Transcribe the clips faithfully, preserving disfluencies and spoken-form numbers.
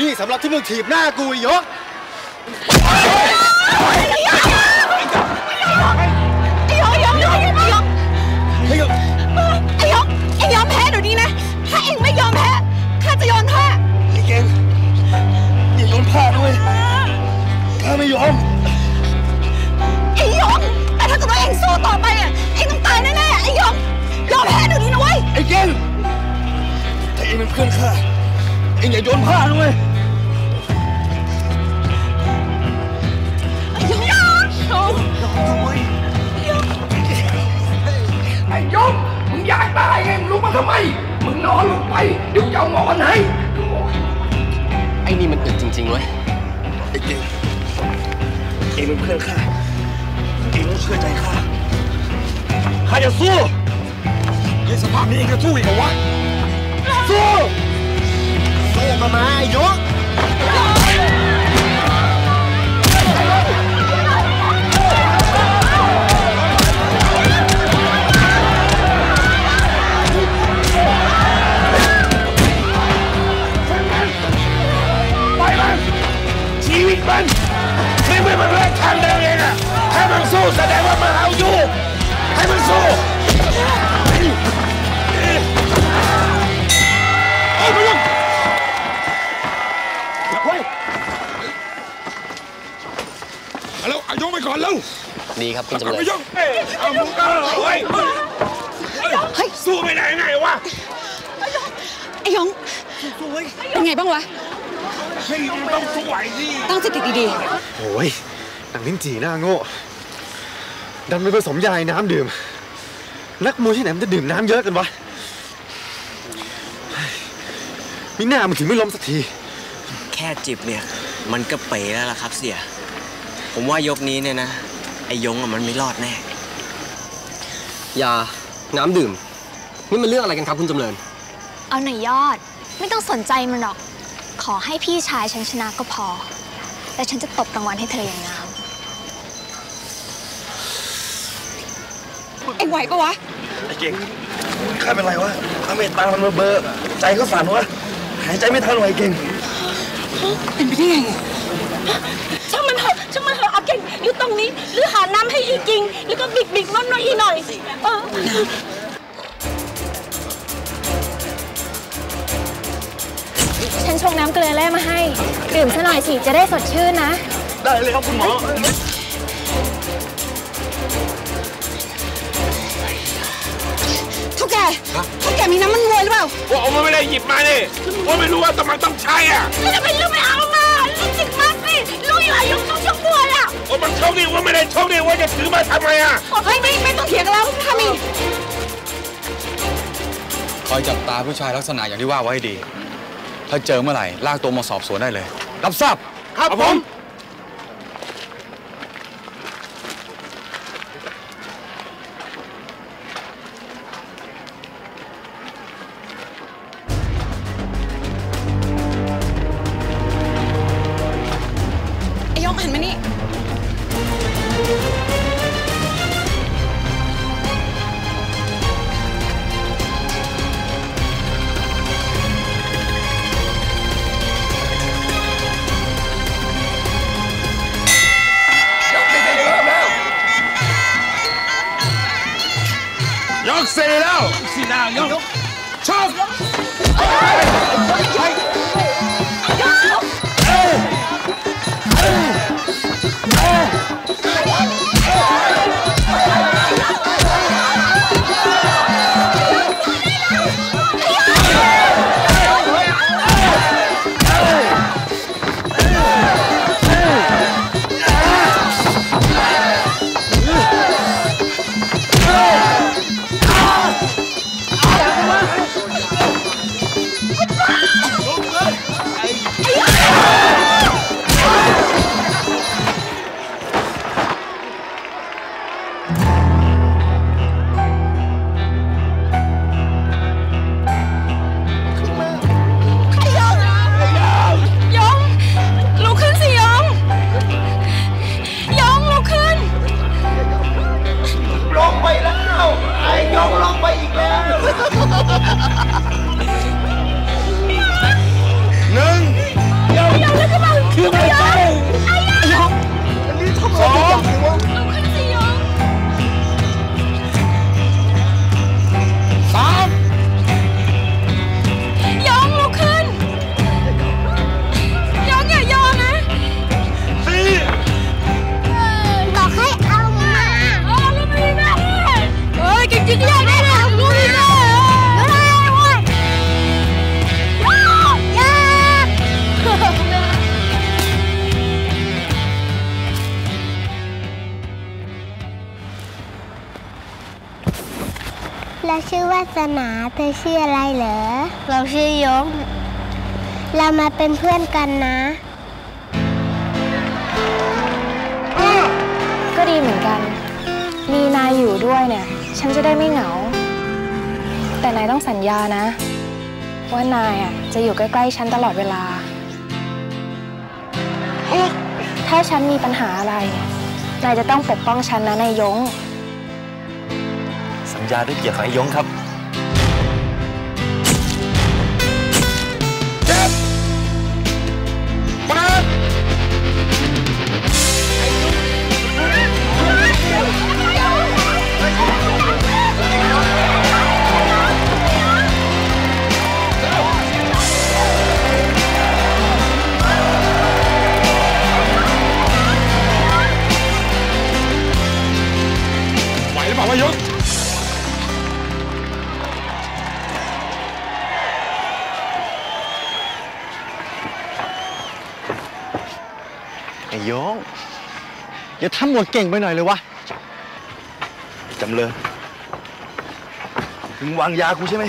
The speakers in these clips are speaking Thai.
นี่สำหรับที่มึงถีบหน้ากูยกเพื่อนข้าเอ็งอย่าโยนผ้าลงเลยไอ้ยงยงไอ้ยงมึงอยากตายไงมึงลุกมาทำไมมึงนอนลงไปเดี๋ยวเจ้าหมอนให้ไอ้นี่มันอึดจริงๆเลยไอ้เอ็งเอ็งเป็นเพื่อนข้าเอ็งต้องเชื่อใจข้าข้าจะสู้ในสภาพนี้เอ็งจะสู้อีกเหรอวะสู้สู้มามาไอ้ยกไปมันชีวิตมันชีวิตมันเลิกทำเดิมเองอะให้มันสู้แสดงว่ามันเอาอยู่ให้มันสู้ดีครับคุณจำเลยเอามึงก็เฮ้ยสู้ไม่ได้ไงวะไอ้ยงเป็นไงบ้างวะต้องสู้ไหวสิตั้งสติดีๆโอ้ยนางลิ้นจี่หน้าโง่ดันไปผสมยาน้ำดื่มนักมวยที่ไหนมันจะดื่มน้ำเยอะกันวะมิหน้ามันถึงไม่ล้มสักทีแค่จิบเนี่ยมันก็เป๋แล้วล่ะครับเสี่ยผมว่ายกนี้เนี่ยนะไอ้ยงมันไม่รอดแน่ยาน้ำดื่มนี่มันเรื่องอะไรกันครับคุณจำเริญเอาหน่อยยอดไม่ต้องสนใจมันหรอกขอให้พี่ชายฉันชนะก็พอและฉันจะตบรางวัลให้เธออย่างงามเอ็งไหวปะวะไอ้เก่งข้าเป็นไรวะข้าไม่ตามันเบอร์ใจก็สั่นวะหายใจไม่ทันเลยเก่งเป็นไปได้ไงช่างมันเถอะช่างมันเถอะเอาเก่งอยู่ตรงนี้หรือหาน้ำให้อีกจริงแล้วก็บิดบิดน้อยอีหน่อยเออฉันชงน้ำเกลือแร่มาให้ดื่มซะหน่อยสิจะได้สดชื่นนะได้เลยครับคุณหมอทุกแกทุกแกมีน้ำมันวัวหรือเปล่าเอามาไม่ได้หยิบมาดิว่าไม่รู้ว่าทำไมต้องใช้อ่ะแล้วจะไปรู้ไม่เอามารู้จิกมากสิรู้อยู่อายุต้องชกวัวล่ะว่ามันชกดิว่าไม่ได้ชกดิว่าจะถือมาทำไมอ่ะไม่ไม่ไม่ต้องเถียงแล้วทำอีกคอยจับตาผู้ชายลักษณะอย่างที่ว่าไว้ดีถ้าเจอเมื่อไหร่ลากตัวมาสอบสวนได้เลยรับทราบครับผม ชื่อวาสนาเธอชื่ออะไรเหรอเราชื่อยงเรามาเป็นเพื่อนกันนะก็ดีเหมือนกันมีนายอยู่ด้วยเนี่ยฉันจะได้ไม่เหงาแต่นายต้องสัญญานะว่านายอ่ะจะอยู่ใกล้ๆฉันตลอดเวลาถ้าฉันมีปัญหาอะไรนายจะต้องปกป้องฉันนะนายยงสัญญาด้วยเกียรตินายยงครับเจ็บมาไหวหรือเปล่านายยงนายยงอย่าทำหมดเก่งไปหน่อยเลยวะจำเลยถึงวางยากูใช่ไหม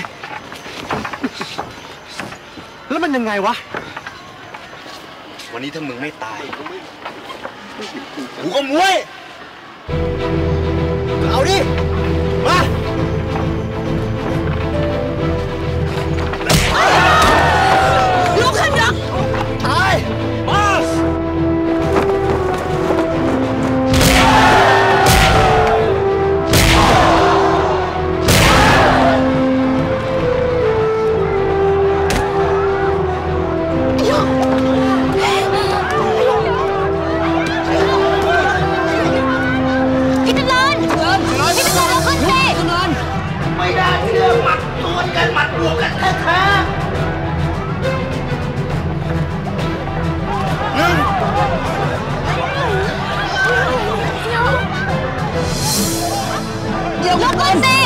แล้วมันยังไงวะวันนี้ถ้ามึงไม่ตายกูก็มวยเอาดิมาลุกขึ้นยกตาย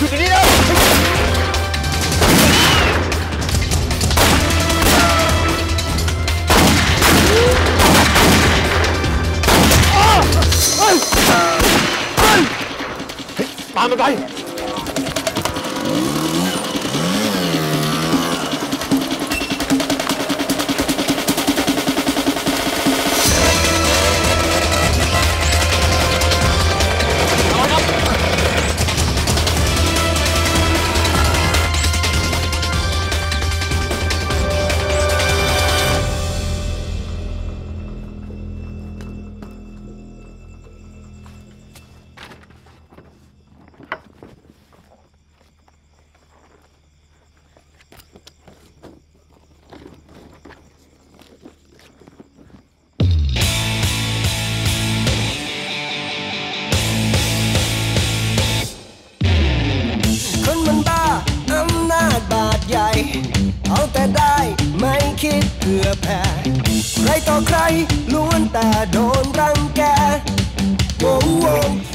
หยุดอยู่นี่นะตามมันไปเอาแต่ได้ไม่คิดเผื่อแผ่ใครต่อใครล้วนแต่โดน